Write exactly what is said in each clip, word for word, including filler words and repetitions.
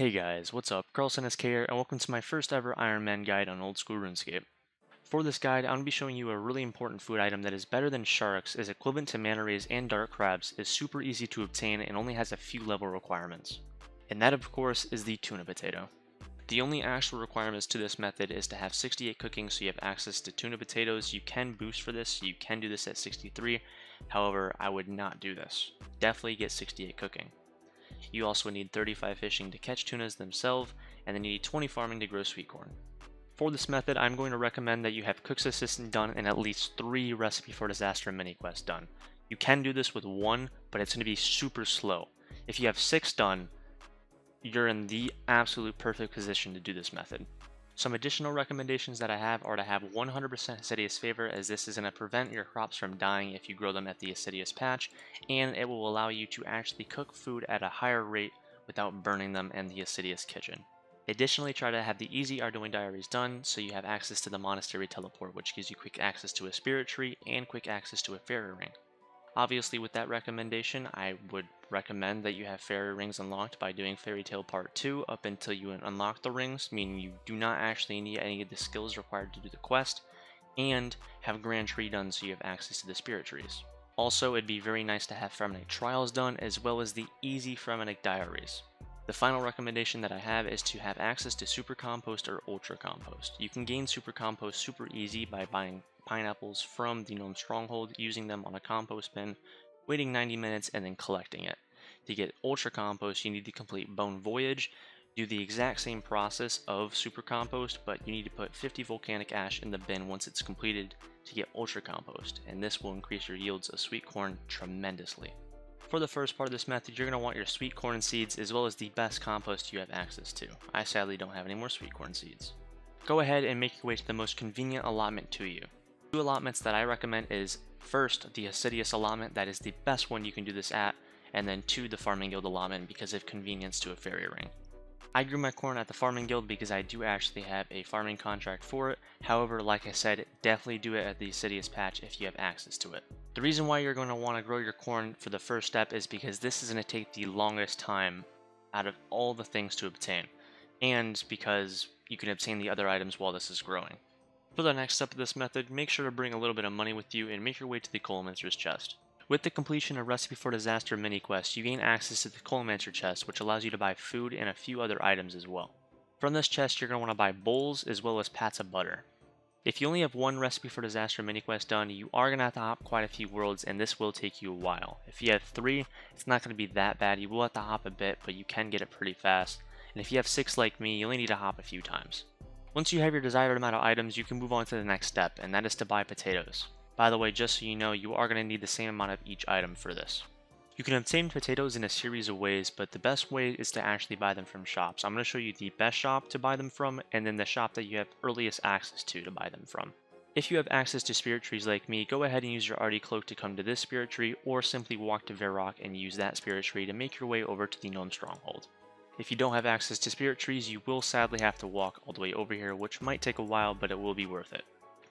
Hey guys, what's up? Carlson S K here, and welcome to my first ever Ironman guide on Old School RuneScape. For this guide, I'm going to be showing you a really important food item that is better than sharks, is equivalent to manta rays and dark crabs, is super easy to obtain, and only has a few level requirements. And that, of course, is the tuna potato. The only actual requirements to this method is to have sixty-eight cooking, so you have access to tuna potatoes. You can boost for this, you can do this at sixty-three, however, I would not do this. Definitely get sixty-eight cooking. You also need thirty-five fishing to catch tunas themselves, and then you need twenty farming to grow sweet corn. For this method, I'm going to recommend that you have Cook's Assistant done and at least three Recipe for Disaster mini quests done. You can do this with one, but it's going to be super slow. If you have six done, you're in the absolute perfect position to do this method. Some additional recommendations that I have are to have one hundred percent Asidious Favor, as this is going to prevent your crops from dying if you grow them at the Asidious patch, and it will allow you to actually cook food at a higher rate without burning them in the Asidious Kitchen. Additionally, try to have the easy Arceuus Diaries done, so you have access to the Monastery Teleport, which gives you quick access to a Spirit Tree and quick access to a Fairy Ring. Obviously, with that recommendation, I would recommend that you have Fairy Rings unlocked by doing Fairy Tale Part two up until you unlock the rings, meaning you do not actually need any of the skills required to do the quest, and have Grand Tree done so you have access to the Spirit Trees. Also, it'd be very nice to have Fremennic Trials done, as well as the easy Fremennic Diaries. The final recommendation that I have is to have access to Super Compost or Ultra Compost. You can gain Super Compost super easy by buying pineapples from the Gnome Stronghold, using them on a compost bin, waiting ninety minutes, and then collecting it. To get Ultra Compost, you need to complete Bone Voyage, do the exact same process of Super Compost, but you need to put fifty Volcanic Ash in the bin once it's completed to get Ultra Compost, and this will increase your yields of sweet corn tremendously. For the first part of this method, you're going to want your sweet corn seeds as well as the best compost you have access to. I sadly don't have any more sweet corn seeds. Go ahead and make your way to the most convenient allotment to you. Two allotments that I recommend is, first, the Asidious allotment, that is the best one you can do this at, and then two, the Farming Guild allotment, because of convenience to a Fairy Ring. I grew my corn at the Farming Guild because I do actually have a farming contract for it. However, like I said, definitely do it at the Asidious patch if you have access to it. The reason why you're going to want to grow your corn for the first step is because this is going to take the longest time out of all the things to obtain, and because you can obtain the other items while this is growing. For the next step of this method, make sure to bring a little bit of money with you and make your way to the Colomancer's chest. With the completion of Recipe for Disaster mini quest, you gain access to the Colomancer's chest, which allows you to buy food and a few other items as well. From this chest, you're going to want to buy bowls as well as pats of butter. If you only have one Recipe for Disaster mini quest done, you are going to have to hop quite a few worlds, and this will take you a while. If you have three, it's not going to be that bad. You will have to hop a bit, but you can get it pretty fast. And if you have six like me, you only need to hop a few times. Once you have your desired amount of items, you can move on to the next step, and that is to buy potatoes. By the way, just so you know, you are going to need the same amount of each item for this. You can obtain potatoes in a series of ways, but the best way is to actually buy them from shops. I'm going to show you the best shop to buy them from, and then the shop that you have earliest access to to buy them from. If you have access to Spirit Trees like me, go ahead and use your R D Cloak to come to this Spirit Tree, or simply walk to Verrock and use that Spirit Tree to make your way over to the Gnome Stronghold. If you don't have access to Spirit Trees, you will sadly have to walk all the way over here, which might take a while, but it will be worth it.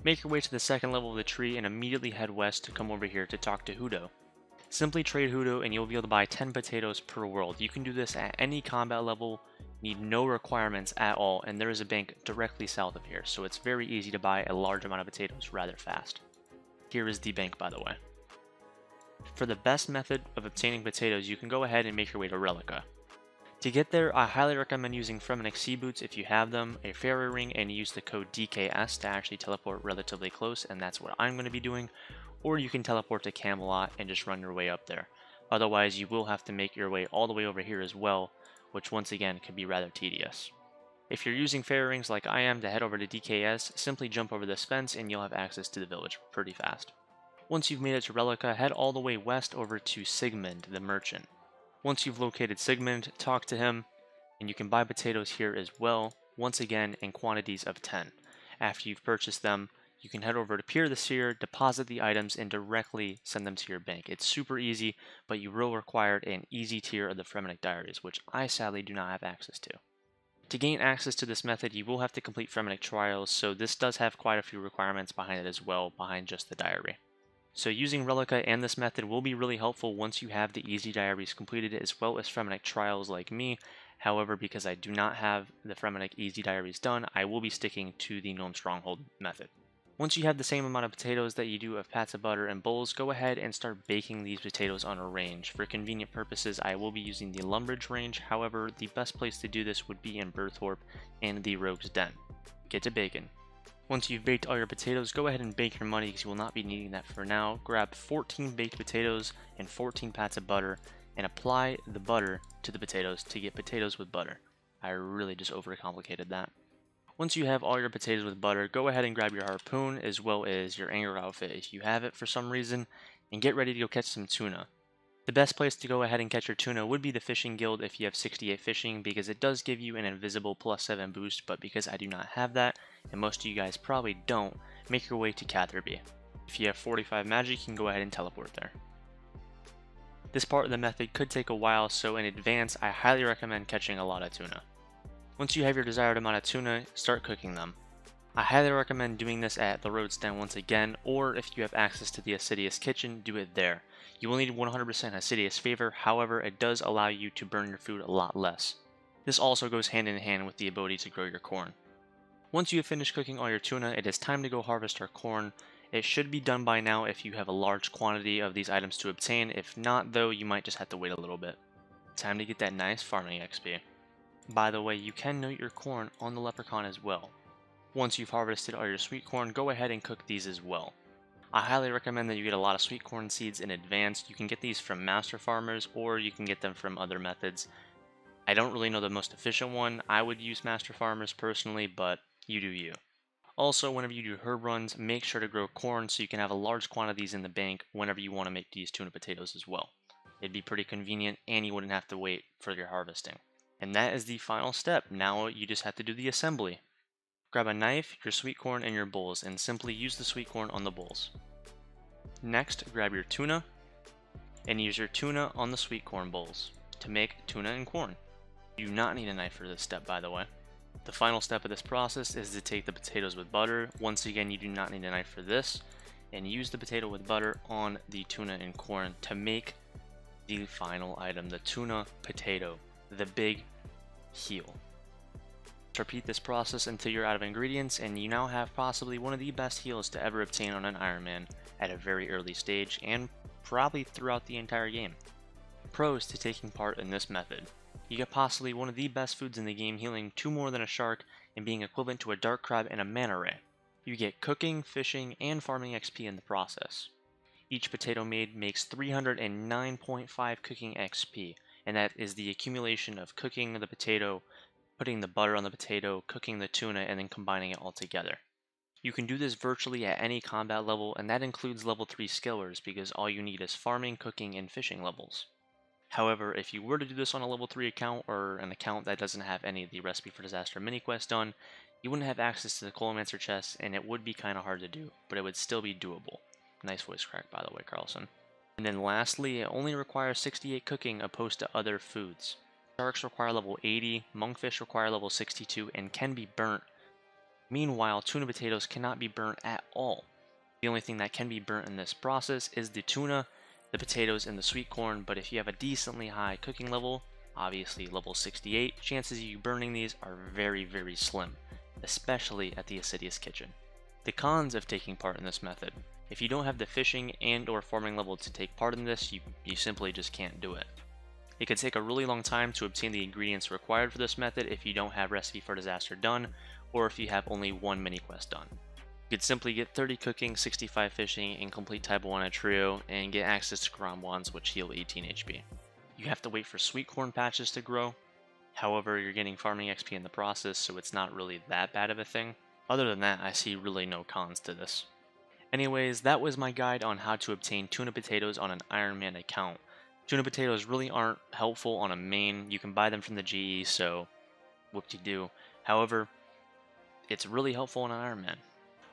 Make your way to the second level of the tree and immediately head west to come over here to talk to Hudo. Simply trade Hudo and you'll be able to buy ten potatoes per world. You can do this at any combat level, need no requirements at all, and there is a bank directly south of here, so it's very easy to buy a large amount of potatoes rather fast. Here is the bank, by the way. For the best method of obtaining potatoes, you can go ahead and make your way to Rellekka. To get there, I highly recommend using Fremennik Sea Boots if you have them, a Fairy Ring, and use the code D K S to actually teleport relatively close, and that's what I'm going to be doing, or you can teleport to Camelot and just run your way up there. Otherwise, you will have to make your way all the way over here as well, which once again could be rather tedious. If you're using Fairy Rings like I am to head over to D K S, simply jump over this fence and you'll have access to the village pretty fast. Once you've made it to Rellekka, head all the way west over to Sigmund the Merchant. Once you've located Sigmund, talk to him, and you can buy potatoes here as well, once again in quantities of ten. After you've purchased them, you can head over to Pier the Seer, deposit the items, and directly send them to your bank. It's super easy, but you will require an easy tier of the Fremennic Diaries, which I sadly do not have access to. To gain access to this method, you will have to complete Fremennic Trials, so this does have quite a few requirements behind it as well, behind just the diary. So using Rellekka and this method will be really helpful once you have the easy diaries completed as well as Fremennic Trials like me, However, because I do not have the Fremennic Easy Diaries done, I will be sticking to the Gnome Stronghold method. Once you have the same amount of potatoes that you do of pats of butter and bowls, go ahead and start baking these potatoes on a range. For convenient purposes, I will be using the Lumbridge range, however, the best place to do this would be in Berthorp and the Rogue's Den. Get to baking. Once you've baked all your potatoes, go ahead and bake your money because you will not be needing that for now. Grab fourteen baked potatoes and fourteen pats of butter and apply the butter to the potatoes to get potatoes with butter. I really just overcomplicated that. Once you have all your potatoes with butter, go ahead and grab your harpoon as well as your angler outfit if you have it for some reason, and get ready to go catch some tuna. The best place to go ahead and catch your tuna would be the Fishing Guild if you have sixty-eight fishing, because it does give you an invisible plus seven boost, but because I do not have that, and most of you guys probably don't, make your way to Catherby. If you have forty-five magic, you can go ahead and teleport there. This part of the method could take a while, so in advance, I highly recommend catching a lot of tuna. Once you have your desired amount of tuna, start cooking them. I highly recommend doing this at the Rogue's Den once again, or if you have access to the Asidious Kitchen, do it there. You will need one hundred percent Asidious Favor, however, it does allow you to burn your food a lot less. This also goes hand in hand with the ability to grow your corn. Once you have finished cooking all your tuna, it is time to go harvest our corn. It should be done by now if you have a large quantity of these items to obtain. If not though, you might just have to wait a little bit. Time to get that nice farming X P. By the way, you can note your corn on the leprechaun as well. Once you've harvested all your sweet corn, go ahead and cook these as well. I highly recommend that you get a lot of sweet corn seeds in advance. You can get these from master farmers or you can get them from other methods. I don't really know the most efficient one. I would use master farmers personally, but you do you. Also, whenever you do herb runs, make sure to grow corn so you can have a large quantities in the bank whenever you want to make these tuna potatoes as well. It'd be pretty convenient and you wouldn't have to wait for your harvesting. And that is the final step. Now you just have to do the assembly. Grab a knife, your sweet corn, and your bowls, and simply use the sweet corn on the bowls. Next, grab your tuna, and use your tuna on the sweet corn bowls to make tuna and corn. You do not need a knife for this step, by the way. The final step of this process is to take the potatoes with butter. Once again, you do not need a knife for this, and use the potato with butter on the tuna and corn to make the final item, the tuna potato. The big heel. Repeat this process until you're out of ingredients and you now have possibly one of the best heels to ever obtain on an Ironman at a very early stage and probably throughout the entire game. Pros to taking part in this method. You get possibly one of the best foods in the game, healing two more than a shark and being equivalent to a dark crab and a manta ray. You get cooking, fishing, and farming X P in the process. Each potato made makes three hundred nine point five cooking X P. And that is the accumulation of cooking the potato, putting the butter on the potato, cooking the tuna, and then combining it all together. You can do this virtually at any combat level, and that includes level three skillers because all you need is farming, cooking, and fishing levels. However, if you were to do this on a level three account or an account that doesn't have any of the Recipe for Disaster mini-quests done, you wouldn't have access to the Colomancer's chest, and it would be kind of hard to do, but it would still be doable. Nice voice crack, by the way, Carlson. And then lastly, it only requires sixty-eight cooking opposed to other foods. Sharks require level eighty, monkfish require level sixty-two, and can be burnt. Meanwhile, tuna potatoes cannot be burnt at all. The only thing that can be burnt in this process is the tuna, the potatoes, and the sweet corn, but if you have a decently high cooking level, obviously level sixty-eight, chances of you burning these are very, very slim, especially at the Asidious Kitchen. The cons of taking part in this method. If you don't have the fishing and or farming level to take part in this, you, you simply just can't do it. It could take a really long time to obtain the ingredients required for this method if you don't have Recipe for Disaster done, or if you have only one mini quest done. You could simply get thirty cooking, sixty-five fishing, and complete Tai Bwo Wannai Trio, and get access to Gromwands, which heal eighteen H P. You have to wait for sweet corn patches to grow, however you're getting farming X P in the process, so it's not really that bad of a thing. Other than that, I see really no cons to this. Anyways, that was my guide on how to obtain tuna potatoes on an Ironman account. Tuna potatoes really aren't helpful on a main. You can buy them from the G E, so whoop-de-doo. However, it's really helpful on an Ironman.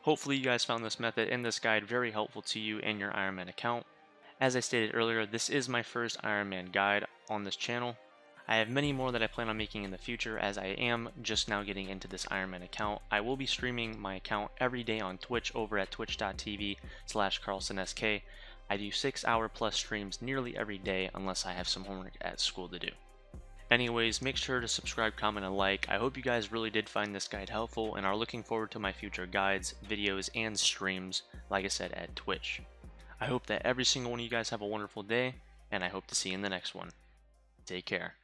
Hopefully you guys found this method and this guide very helpful to you and your Ironman account. As I stated earlier, this is my first Ironman guide on this channel. I have many more that I plan on making in the future as I am just now getting into this Ironman account. I will be streaming my account every day on Twitch over at twitch.tv slash carlsonsk. I do six hour plus streams nearly every day unless I have some homework at school to do. Anyways, make sure to subscribe, comment, and like. I hope you guys really did find this guide helpful and are looking forward to my future guides, videos, and streams, like I said, at Twitch. I hope that every single one of you guys have a wonderful day, and I hope to see you in the next one. Take care.